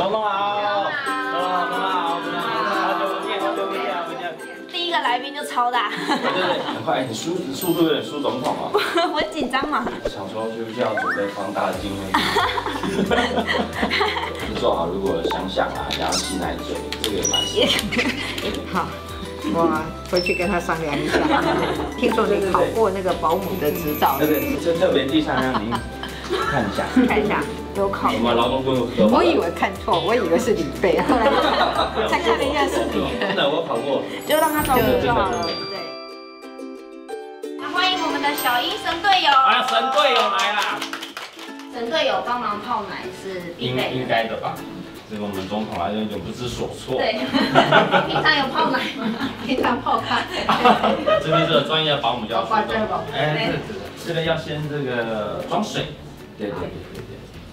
总统好，总统好，好久不见。第一个来宾就超大。对，很快，你速度有点输总统啊。我紧张嘛。我想说是不是要准备放大镜？你做好，如果想想啊，然后吸奶嘴，这个也蛮好。 我回去跟他商量一下。听说你考过那个保姆的执照，对，就特别地上让您看一下，有考。我劳动部有科。我以为看错，我以为是李贝，后来才看了一下是你。真的，我考过。就让他照顾就好了。对。那欢迎我们的小英神队友。啊，神队友来啦！神队友帮忙泡奶是应该的吧？ 这个我们总统来有点不知所措。对，平常有泡奶吗？平常泡咖。这边是专业的保姆要。专业保姆。哎，是这边要先这个装水。对。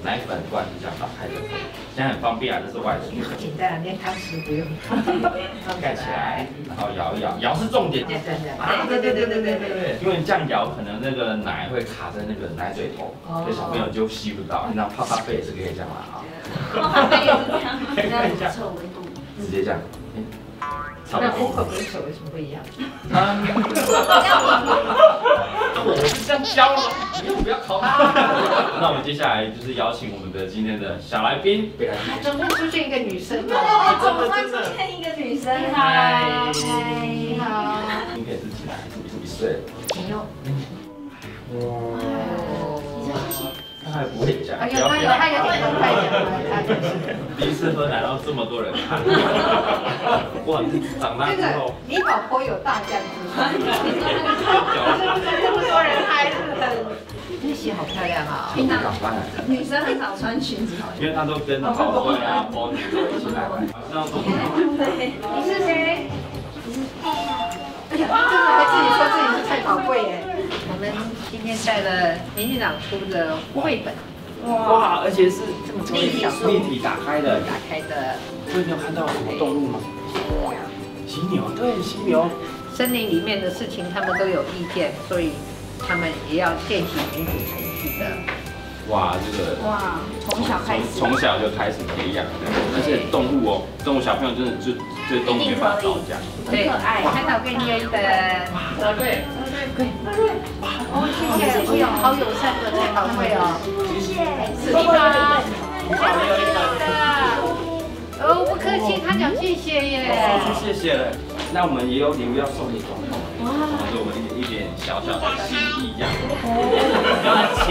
奶粉罐这样打开的，现在很方便啊，这是外出。简单，连汤匙不用。盖起来，然后摇一摇，摇是重点。对。因为你这样摇，可能那个奶会卡在那个奶嘴头，所以小朋友就吸不到。那泡咖啡也是可以这样啊。 看一下，直接这样，差不多。那我口跟手有什么不一样？啊！我是这样教的，你不要考他。那我们接下来就是邀请我们的今天的小来宾，总算出现一个女生了，总算出现一个女生了。嗨，你好。你可以自己来，你睡了。没有。哇！你在休息。 他还不会讲，哎呀，他有点不会讲。第一次喝奶，然后这么多人看，哇！长大之后，你老婆有大将之风，这么多人拍，这鞋好漂亮啊！平常女生很少穿裙子，因为她都跟宝贝啊、宝女一起来玩。你是谁？你是谁啊？哎呀，真的还自己说自己是蔡宝贵耶。 我们今天带了民进党出的绘本，哇，而且是这么立体打开的。所以你有看到什么动物吗？犀牛，对，犀牛。森林里面的事情他们都有意见，所以他们也要践行民主程序的。哇，这个哇，从小就开始培养，而且动物哦，动物小朋友真的就对动物没办法吵架，对，很可爱。看到今天的宝贝。 哦，谢谢，好友善的蔡宝贵哦，谢谢，是的，谢谢，哦，不客气，他讲谢谢耶，谢谢了，那我们也有礼物要送给总统，是我们一点小小的心意一样，情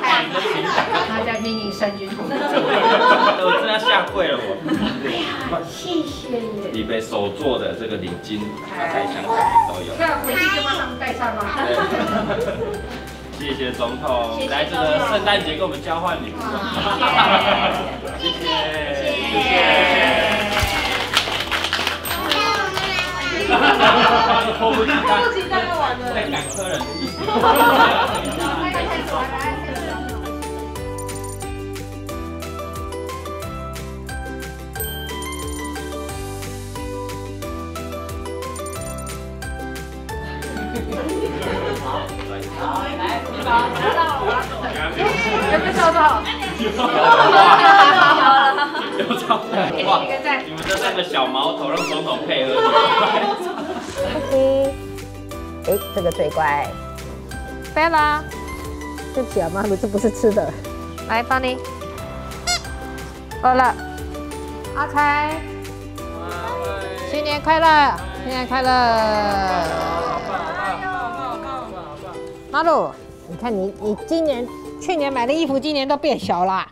感，他在命令三军统一，我真的下跪了我，谢谢你，李贝手做的这个领巾，在香港都有。 带上吗？谢谢总统，来这个圣诞节跟我们交换礼物。谢谢，谢谢。我们来玩，迫不及待要玩了。在赶车人的意思。有没有照到？哇！你们的那个小毛头让总统配合。哎，这个最乖。Bella， 对不起啊，妈咪，这不是吃的。来，帮你。好了。阿财。新年快乐！新年快乐！ 马鲁，你看你今年去年买的衣服，今年都变小了。